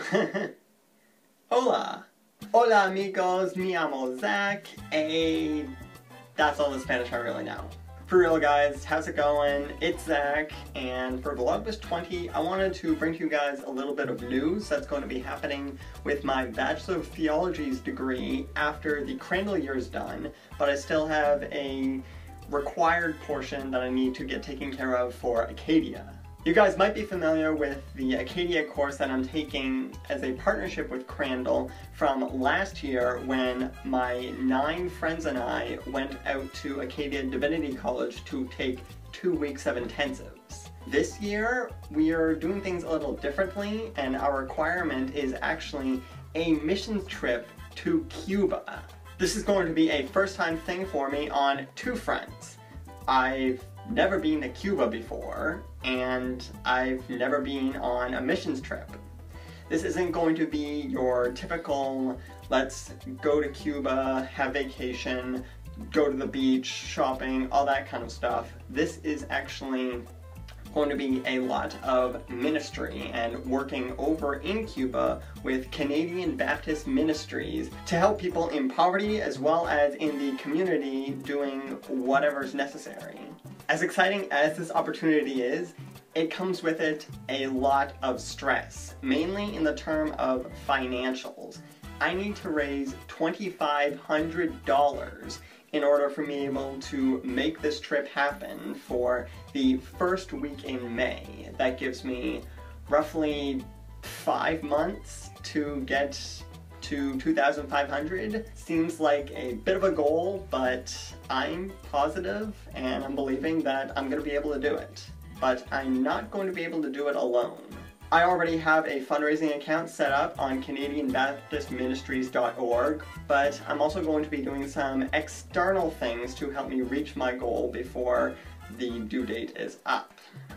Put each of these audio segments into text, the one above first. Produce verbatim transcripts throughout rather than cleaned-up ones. Hello! Hola! Hola amigos, me amo Zach, and that's all the Spanish I really know. For real guys, how's it going? It's Zach, and for Vlogmas twenty, I wanted to bring to you guys a little bit of news that's going to be happening with my Bachelor of Theology's degree after the Crandall year's done, but I still have a required portion that I need to get taken care of for Acadia. You guys might be familiar with the Acadia course that I'm taking as a partnership with Crandall from last year when my nine friends and I went out to Acadia Divinity College to take two weeks of intensives. This year, we are doing things a little differently, and our requirement is actually a missions trip to Cuba. This is going to be a first-time thing for me on two fronts. I've never been to Cuba before, and I've never been on a missions trip. This isn't going to be your typical, let's go to Cuba, have vacation, go to the beach, shopping, all that kind of stuff. This is actually going to be a lot of ministry and working over in Cuba with Canadian Baptist Ministries to help people in poverty as well as in the community doing whatever's necessary. As exciting as this opportunity is, it comes with it a lot of stress, mainly in the term of financials. I need to raise twenty-five hundred dollars in order for me to be able to make this trip happen for the first week in May. That gives me roughly five months to get to two thousand five hundred dollars. Seems like a bit of a goal, but I'm positive and I'm believing that I'm going to be able to do it. But I'm not going to be able to do it alone. I already have a fundraising account set up on Canadian Baptist Ministries dot org, but I'm also going to be doing some external things to help me reach my goal before the due date is up.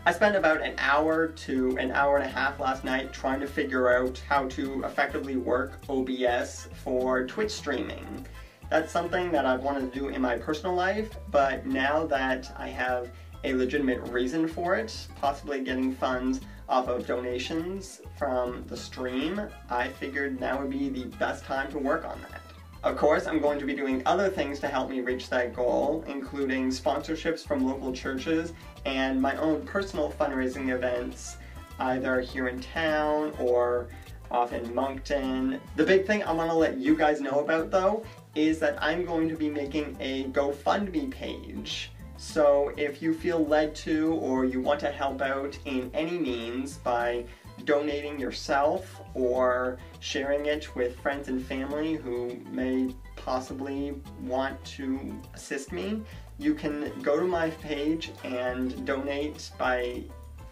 I spent about an hour to an hour and a half last night trying to figure out how to effectively work O B S for Twitch streaming. That's something that I've wanted to do in my personal life, but now that I have a legitimate reason for it, possibly getting funds off of donations from the stream, I figured now would be the best time to work on that. Of course, I'm going to be doing other things to help me reach that goal, including sponsorships from local churches and my own personal fundraising events, either here in town or off in Moncton. The big thing I want to let you guys know about, though, is that I'm going to be making a GoFundMe page. So if you feel led to or you want to help out in any means by donating yourself or sharing it with friends and family who may possibly want to assist me, you can go to my page and donate by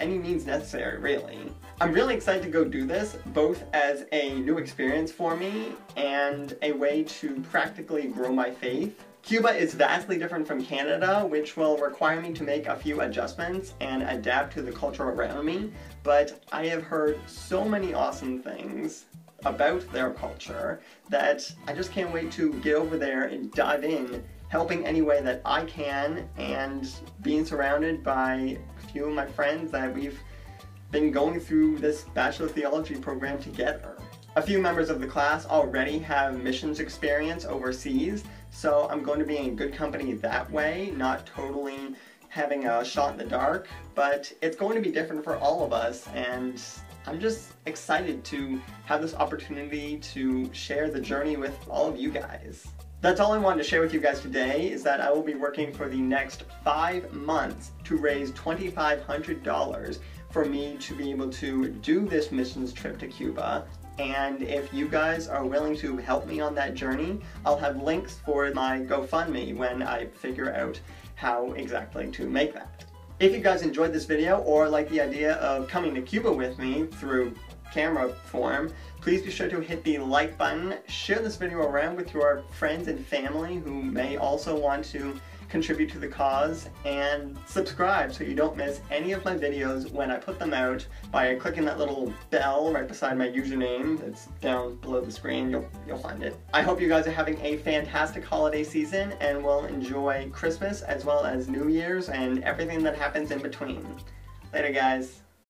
any means necessary, really. I'm really excited to go do this, both as a new experience for me and a way to practically grow my faith. Cuba is vastly different from Canada, which will require me to make a few adjustments and adapt to the culture around me, but I have heard so many awesome things about their culture that I just can't wait to get over there and dive in, helping any way that I can and being surrounded by a few of my friends that we've been going through this Bachelor of Theology program together. A few members of the class already have missions experience overseas, so I'm going to be in good company that way, not totally having a shot in the dark, but it's going to be different for all of us, and I'm just excited to have this opportunity to share the journey with all of you guys. That's all I wanted to share with you guys today, is that I will be working for the next five months to raise twenty-five hundred dollars for me to be able to do this missions trip to Cuba. And if you guys are willing to help me on that journey, I'll have links for my GoFundMe when I figure out how exactly to make that. If you guys enjoyed this video or like the idea of coming to Cuba with me through camera form, please be sure to hit the like button, share this video around with your friends and family who may also want to contribute to the cause, and subscribe so you don't miss any of my videos when I put them out by clicking that little bell right beside my username. It's down below the screen, you'll, you'll find it. I hope you guys are having a fantastic holiday season and will enjoy Christmas as well as New Year's and everything that happens in between. Later guys.